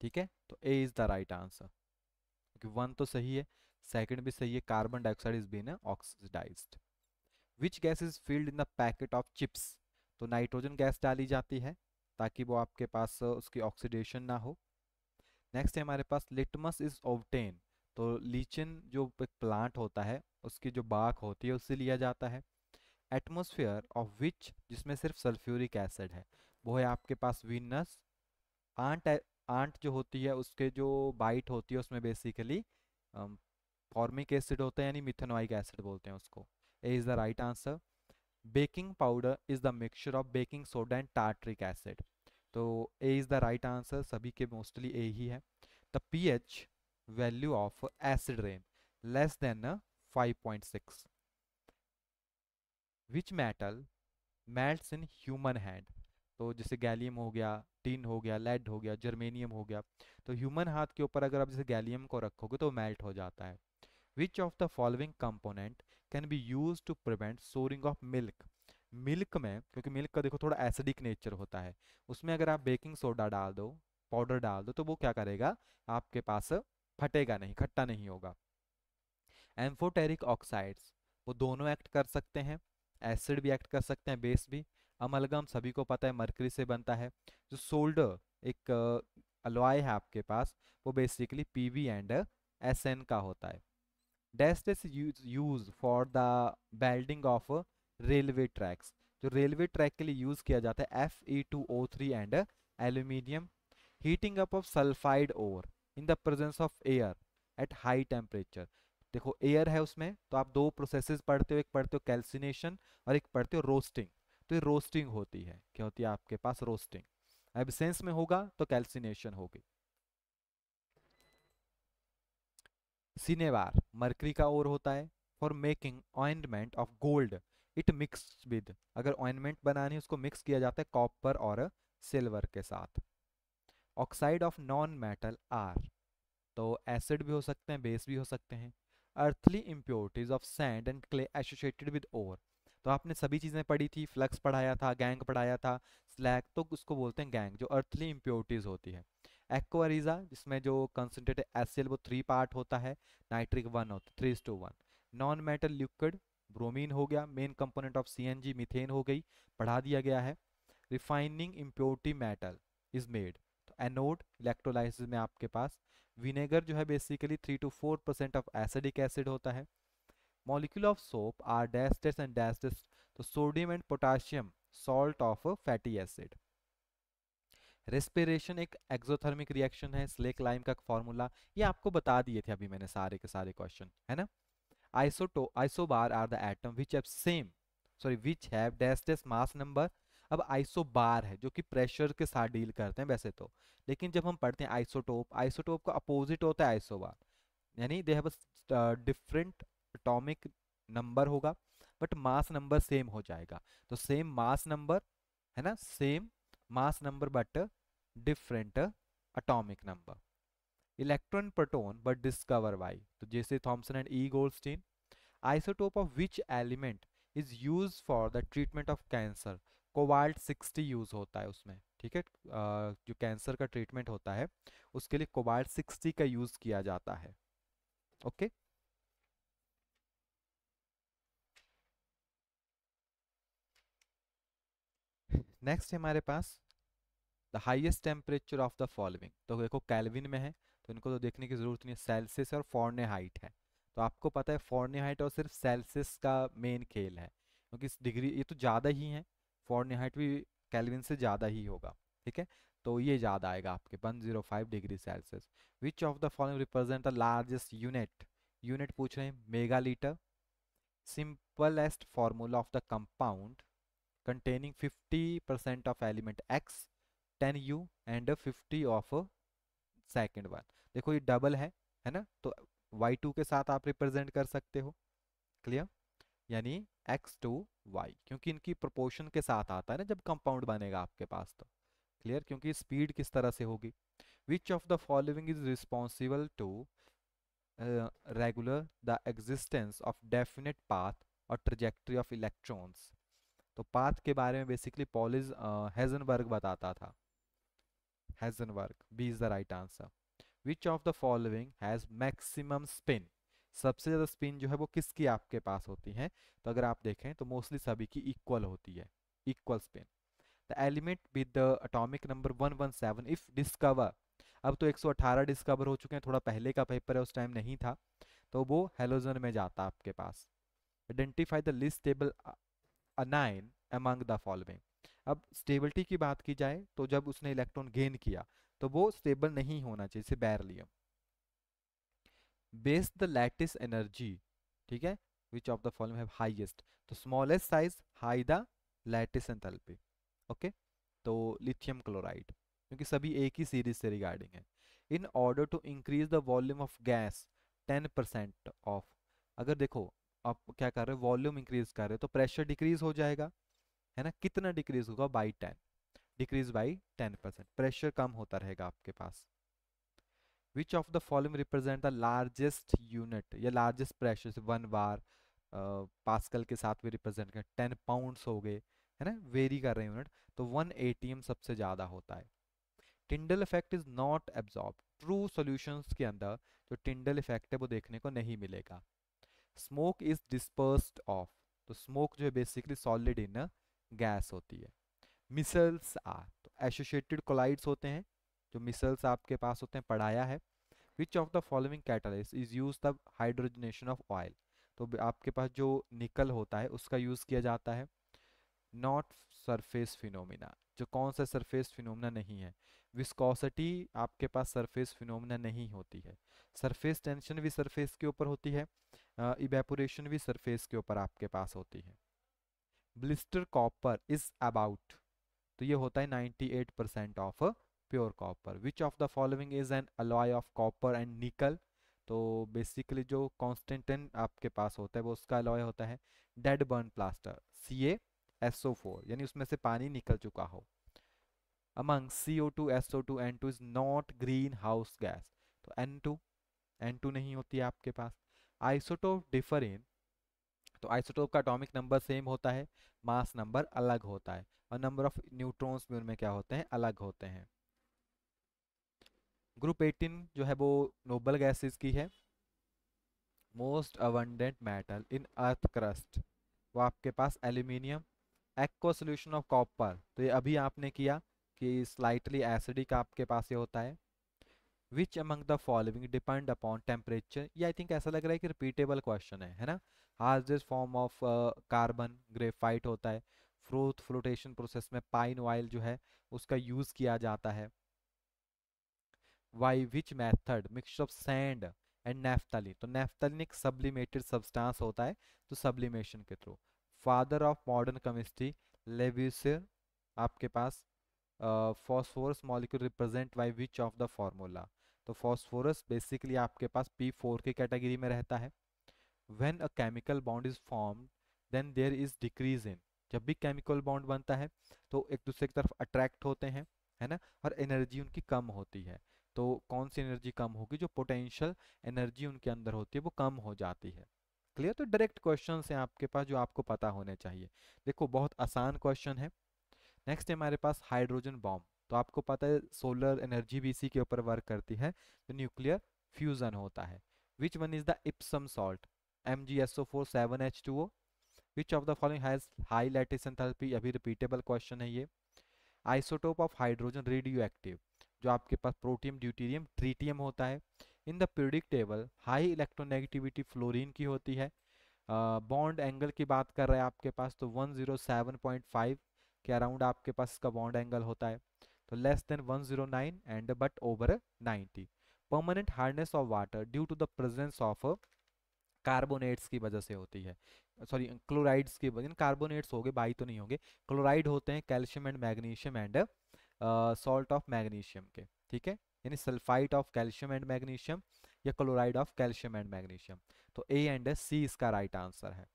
ठीक है। तो A is the right answer, क्योंकि 1 तो सही है, सेकंड भी सही है, carbon dioxide is being oxidised. Which gas is filled in the packet of chips. तो नाइट्रोजन गैस डाली जाती है ताकि वो आपके पास उसकी ऑक्सीडेशन ना हो। नेक्स्ट है हमारे पास, लिटमस इज ऑब्टेन। तो लीचिन जो एक प्लांट होता है उसकी जो बाक होती है उससे लिया जाता है। एटमोसफियर ऑफ विच, जिसमें सिर्फ सल्फ्यूरिक एसिड है, वो है आपके पास वीनस। आंट जो होती है उसके जो बाइट होती है उसमें बेसिकली फॉर्मिक एसिड होता है, यानी मिथेनोइक एसिड बोलते हैं उसको। A is the right answer. Baking powder is the mixture of baking soda and tartaric acid. तो A is the right answer, सभी के मोस्टली ए ही है। The pH value of acid rain less than 5.6। Which metal melts in human hand. तो जैसे गैलियम हो गया, टिन हो गया, लेड हो गया, जर्मेनियम हो गया। तो ह्यूमन हाथ के ऊपर अगर आप जैसे गैलियम को रखोगे तो मेल्ट हो जाता है। Which of the following component can be used to prevent soaring of milk? Milk में, क्योंकि मिल्क का देखो थोड़ा एसिडिक नेचर होता है, उसमें अगर आप बेकिंग सोडा डाल दो, पाउडर डाल दो, तो वो क्या करेगा आपके पास, फटेगा नहीं, खट्टा नहीं होगा। एम्फोटेरिक ऑक्साइड्स, वो दोनों एक्ट कर सकते हैं, एसिड भी एक्ट कर सकते हैं, बेस भी। अमलगम सभी को पता है मरकरी से बनता है। जो सोल्डर एक अलॉय है आपके पास, वो बेसिकली PV एंड SN का होता है। Dust is use for the welding of railway tracks. जो रेलवे ट्रैक के लिए यूज किया जाता है Fe2O3 and aluminium. Heating up of sulphide ore in the presence of air at high temperature. देखो एयर है उसमें, तो आप दो प्रोसेसेस पढ़ते हो, एक पढ़ते हो कैल्सिनेशन और एक पढ़ते हो रोस्टिंग। तो ये रोस्टिंग होती है, क्या होती है आपके पास रोस्टिंग। एब्सेंस में होगा तो कैल्सिनेशन होगी। सिनेवार मरकरी का ओर होता है। For making ointment of gold it mix with, अगर ऑइंटमेंट बनानी है उसको मिक्स किया जाता है कॉपर और सिल्वर के साथ। Oxide of non metal are, तो एसिड भी हो सकते हैं, बेस भी हो सकते हैं। Earthly impurities of sand and clay associated with ore. तो आपने सभी चीज़ें पढ़ी थी, फ्लक्स पढ़ाया था, गैंग पढ़ाया था, स्लैग, तो उसको बोलते हैं गैंग, जो अर्थली इम्प्योरिटीज होती है। एक्वारीजा, जिसमें जो कंसनट्रेटेड HCl वो 3 पार्ट होता है, नाइट्रिक 1 होता है, 3:1। नॉन मेटल लिक्विड ब्रोमीन हो गया, main component of CNG, methane हो गई, पढ़ा दिया गया है। Refining impurity metal is made, तो एनोड इलेक्ट्रोलाइसिस में आपके पास। विनेगर जो है basically 3 to 4% of acidic acid होता है। Molecule of soap are dash and dash, तो sodium and potassium salt of fatty acid. Respiration एक एक्सोथर्मिक रिएक्शन है, स्लेक लाइम का फॉर्मूला, ये आपको बता दिए थे अभी मैंने सारे के सारे क्वेश्चन, है ना। Isobar are the atom which have dash dash mass number. अब आइसोबार है जो कि प्रेशर के साथ डील करते हैं वैसे तो, लेकिन जब हम पढ़ते हैं आइसोटोप, आइसोटोप का अपोजिट होता है आइसोबार, यानी they have different atomic number होगा बट मास नंबर सेम हो जाएगा। तो सेम मास नंबर है ना, same mass number but different atomic number. electron proton but discover why. तो जैसे Thomson and E Goldstein. Isotope of which element is use for the treatment of cancer. Cobalt 60 use होता है उसमें, ठीक है. जो कैंसर का ट्रीटमेंट होता है उसके लिए कोबाल्ट 60 का यूज किया जाता है. ओके नेक्स्ट है हमारे पास the highest temperature of the following. तो देखो कैल्विन में है तो इनको तो देखने की जरूरत नहीं है. सेल्सियस और फॉरेनहाइट है तो आपको पता है फॉरेनहाइट और सिर्फ सेल्सियस का मेन खेल है क्योंकि इस डिग्री ये तो ज़्यादा ही है. फॉरेनहाइट भी कैल्विन से ज़्यादा ही होगा, ठीक है. तो ये ज़्यादा आएगा आपके 105 degree Celsius. Which of the following represent the largest unit. Unit पूछ रहे हैं mega litre. Simplest formula of the compound containing 50% of element X, 10 U and 50 of second one. देखो ये डबल है ना, तो Y2 के साथ आप रिप्रेजेंट कर सकते हो. क्लियर, यानी X2Y क्योंकि इनकी प्रोपोर्शन के साथ आता है ना जब कंपाउंड बनेगा आपके पास. तो क्लियर क्योंकि स्पीड किस तरह से होगी. Which of the following is responsible to regular the existence of definite path और ट्रजेक्ट्री ऑफ इलेक्ट्रॉन्स. तो पाथ के बारे में बेसिकली पॉलिज हेजनबर्ग बताता था. Heisenberg B is the right answer. Which of the following has maximum spin. सबसे ज़्यादा स्पिन जो है वो किसकी आपके पास होती है. तो अगर आप देखें तो मोस्टली सभी की इक्वल होती है, equal spin. The element with the atomic number 117 if discover. अब तो 118 डिस्कवर हो चुके हैं, थोड़ा पहले का पेपर है उस टाइम नहीं था. तो वो हेलोजन में जाता आपके पास. Identify the list stable anion among the following. अब स्टेबिलिटी की बात की जाए तो जब उसने इलेक्ट्रॉन गेन किया तो वो स्टेबल नहीं होना चाहिए, जैसे beryllium. Base the lattice energy, ठीक है. Which of the following have highest. तो smallest size high the lattice enthalpy. Okay तो लिथियम क्लोराइड क्योंकि सभी एक ही सीरीज से रिगार्डिंग है. In order to increase the volume of gas 10% of. अगर देखो आप क्या कर रहे हो, वॉल्यूम इंक्रीज कर रहे हो तो प्रेशर डिक्रीज हो जाएगा, है ना. कितना डिक्रीज होगा, बाई 10. डिक्रीज बाई 10%, प्रेशर कम होता रहेगा आपके पास. Which of the following represent the largest unit या लार्जेस्ट प्रेशर. 1 बार पास्कल के साथ भी रिप्रेजेंट कर 10 पाउंड्स हो गए, है ना. वेरी कर रहे हैं यूनिट. तो 1 ATM सबसे ज़्यादा होता है. Tyndall effect is not absorb. True solutions के अंदर जो टिंडल इफेक्ट है वो देखने को नहीं मिलेगा. Smoke is dispersed of. तो स्मोक जो है बेसिकली सॉलिड इन गैस होती है. Micelles are. तो एसोसिएटेड कोलाइड्स होते हैं जो मिसल्स आपके पास होते हैं, पढ़ाया है. Which of the following catalyst is use the hydrogenation of oil. तो आपके पास जो निकल होता है उसका यूज किया जाता है. Not surface phenomena. जो कौन सा सरफेस फिनोमिना नहीं है. विस्कोसिटी आपके पास सरफेस फिनोमिना नहीं होती है. सरफेस टेंशन भी सरफेस के ऊपर होती है. इवेपोरेशन भी सरफेस के ऊपर आपके पास होती है. Blister copper is about. तो ये होता है 98% of pure copper. Which of the following is an alloy of copper and nickel. तो बेसिकली जो कॉन्स्टेंटन आपके पास होता है वो उसका अलॉय होता है डेड बर्न प्लास्टर CaSO4, यानी उसमें से पानी निकल चुका हो. Among CO2 SO2 N2 is not green house gas. तो N2 नहीं होती है आपके पास. आइसोटोप डिफर इन. तो आइसोटोप का एटॉमिक नंबर सेम होता है, मास नंबर अलग होता है और नंबर ऑफ न्यूट्रॉन्स भी उनमें क्या होते हैं, अलग होते हैं. ग्रुप 18 जो है वो नोबल गैसेस की है. Most abundant metal in earth crust. वो आपके पास aluminium. Aqua solution of copper. तो ये अभी आपने किया कि स्लाइटली एसिडिक आपके पास ये होता है. Which among the following depend upon temperature. ये आई थिंक ऐसा लग रहा है कि रिपीटेबल क्वेश्चन है ना. Hardest form of carbon graphite होता है. फ्रूट फ्लोटेशन प्रोसेस में पाइन ऑयल जो है उसका यूज किया जाता है. Y which method mixture of sand and naphthalene. तो नेफ्थलीन एक सब्लिमेटेड सब्सटेंस होता है. तो सब्लिमेशन के through. Father of modern chemistry लेव्यूसियर आपके पास. Phosphorus molecule represent by which of the formula. तो फॉस्फोरस बेसिकली आपके पास P4 के कैटेगरी में रहता है. When a chemical bond is formed then there is decrease in. जब भी केमिकल बॉन्ड बनता है तो एक दूसरे की तरफ अट्रैक्ट होते हैं, है ना, और एनर्जी उनकी कम होती है. तो कौन सी एनर्जी कम होगी, जो पोटेंशियल एनर्जी उनके अंदर होती है वो कम हो जाती है। क्लियर। तो डायरेक्ट क्वेश्चन हैं आपके पास जो आपको पता होने चाहिए। देखो बहुत आसान क्वेश्चन है। नेक्स्ट है हमारे पास हाइड्रोजन बॉम्ब। तो आपको पता है सोलर एनर्जी भी इसी के ऊपर वर्क करती है, तो न्यूक्लियर फ्यूजन होता है। Which one is the Epsom salt MgSO4 7H2O? Which of the following has high lattice enthalpy? अभी रिपीटेबल क्वेश्चन है ये। Isotope of hydrogen radio active, जो आपके पास प्रोटियम, ड्यूटेरियम, ट्रिटियम होता है। In the periodic table high electronegativity fluorine की होती है। बॉन्ड एंगल की बात कर रहे हैं आपके पास, तो 107.5 के अराउंड आपके पास इसका बॉन्ड एंगल होता है, तो less than 109 and but over 90। Permanent hardness of water due to the presence of carbonates की वजह से होती है, सॉरी क्लोराइड्स की वजह। कार्बोनेट्स हो गए, बाई तो नहीं होंगे, क्लोराइड होते हैं calcium and magnesium and salt of magnesium के, ठीक है, यानी sulphite of calcium and magnesium या chloride of calcium and magnesium. तो ए एंड सी इसका राइट आंसर है।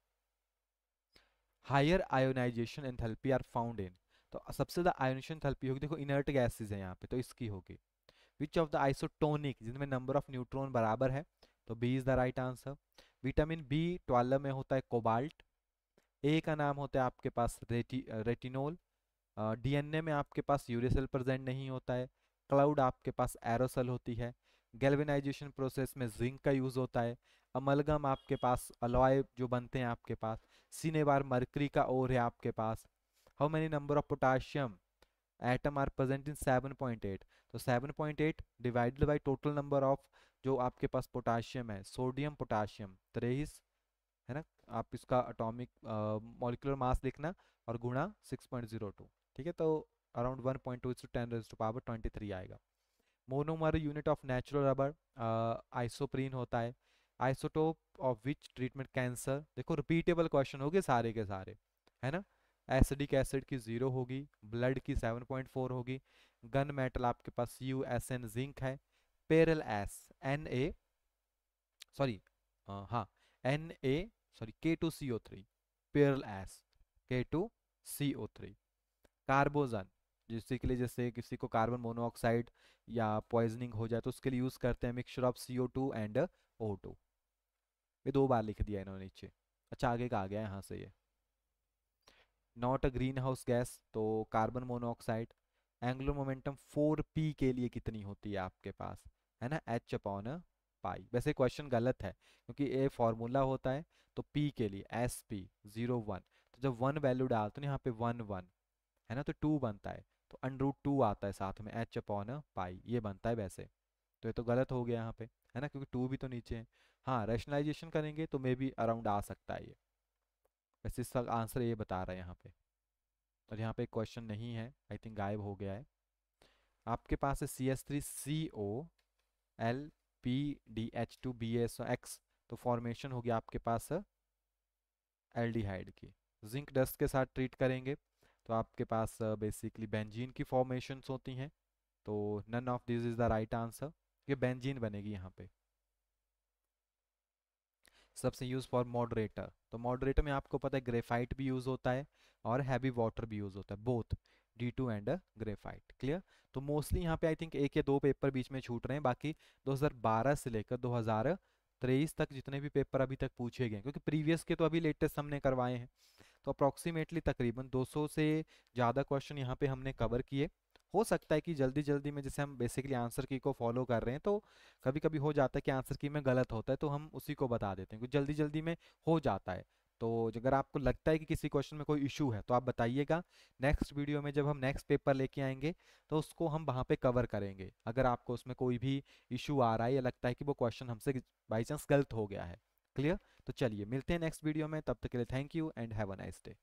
Higher ionisation enthalpy are found in, तो सबसे ज्यादा आयोनाइजेशन एंथैल्पी होगी, देखो इनर्ट गैसेज है यहाँ पे, तो इसकी होगी। विच ऑफ द आइसोटोनिक, जिनमें नंबर ऑफ न्यूट्रॉन बराबर है, तो B is the right answer. Vitamin B12 में होता है कोबाल्ट। ए का नाम होता है आपके पास रेटिनोल। DNA में आपके पास यूरेसल प्रेजेंट नहीं होता है। क्लाउड आपके पास एरोसल होती है। गैल्वेनाइजेशन प्रोसेस में जिंक का यूज होता है। अमलगम आपके पास अलॉय जो बनते हैं आपके पास। सीनेबार मरकरी का ओर है आपके पास। How many number of potassium atom are present in 7.8, तो 7.8 divided by total number of जो आपके पास पोटाशियम है, सोडियम पोटाशियम 23 है ना, आप इसका एटॉमिक मॉलिक्यूलर मास लिखना और गुणा 6.02, ठीक है, तो अराउंड 1.2 × 10⁻³ आएगा। Monomer unit of natural rubber isoprene होता है। Isotope of which treatment cancer, देखो रिपीटेबल क्वेश्चन हो गए सारे के सारे, है ना। एसिडिक एसिड की 0 होगी, ब्लड की 7.4 होगी। गन मेटल आपके पास CuSN जिंक है। पेरल एस K2CO3, पेरल एस K2CO3। कार्बोजन, जिसके लिए जैसे किसी को कार्बन मोनोऑक्साइड या पॉइजनिंग हो जाए तो उसके लिए यूज करते हैं mixture of CO2 and O2। ये 2 बार लिख दिया इन्होंने नीचे, अच्छा आगे का आ गया यहाँ से। ये not a green house gas, तो carbon monoxide. Angular momentum 4p के लिए कितनी होती है आपके पास, है ना, h/π। वैसे क्वेश्चन गलत है क्योंकि ये फॉर्मूला होता है, तो p के लिए sp 0.1, तो जब 1 वैल्यू डालते हैं यहाँ पे 1 1 है ना, तो 2 बनता है, तो √2 आता है साथ में h/π ये बनता है वैसे, तो ये तो गलत हो गया यहाँ पे, है ना, क्योंकि 2 भी तो नीचे है। हाँ रेशनलाइजेशन करेंगे तो मे बी अराउंड आ सकता है ये, वैसे इसका आंसर ये बता रहा है यहाँ पे। और यहाँ पे क्वेश्चन नहीं है, आई थिंक गायब हो गया है। आपके पास है CH3COLPDH2BaSX, तो फॉर्मेशन होगी आपके पास एल्डिहाइड की। जिंक डस्ट के साथ ट्रीट करेंगे तो आपके पास बेसिकली बेंजीन की फॉर्मेशंस होती हैं, तो none of this is the right answer. ये बेंजीन बनेगी यहाँ पे। सबसे यूज फॉर मॉडरेटर, तो मॉडरेटर में आपको पता है ग्रेफाइट भी यूज होता है और हैवी वाटर भी यूज होता है, both D2 and graphite. Clear. तो मोस्टली यहाँ पे आई थिंक 1 या 2 पेपर बीच में छूट रहे हैं, बाकी 2012 से लेकर 2023 तक जितने भी पेपर अभी तक पूछे गए, क्योंकि प्रीवियस के तो अभी लेटेस्ट हमने करवाए हैं, तो अप्रॉक्सीमेटली तकरीबन 200 से ज़्यादा क्वेश्चन यहाँ पे हमने कवर किए। हो सकता है कि जल्दी जल्दी में, जैसे हम बेसिकली आंसर की को फॉलो कर रहे हैं, तो कभी कभी हो जाता है कि आंसर की में गलत होता है, तो हम उसी को बता देते हैं क्योंकि जल्दी जल्दी में हो जाता है। तो अगर आपको लगता है कि किसी क्वेश्चन में कोई इशू है तो आप बताइएगा, नेक्स्ट वीडियो में जब हम नेक्स्ट पेपर लेके आएंगे तो उसको हम वहाँ पे कवर करेंगे। अगर आपको उसमें कोई भी इशू आ रहा है या लगता है कि वो क्वेश्चन हमसे बाई चांस गलत हो गया है। क्लियर। तो चलिए मिलते हैं नेक्स्ट वीडियो में, तब तक के लिए thank you and have a nice day.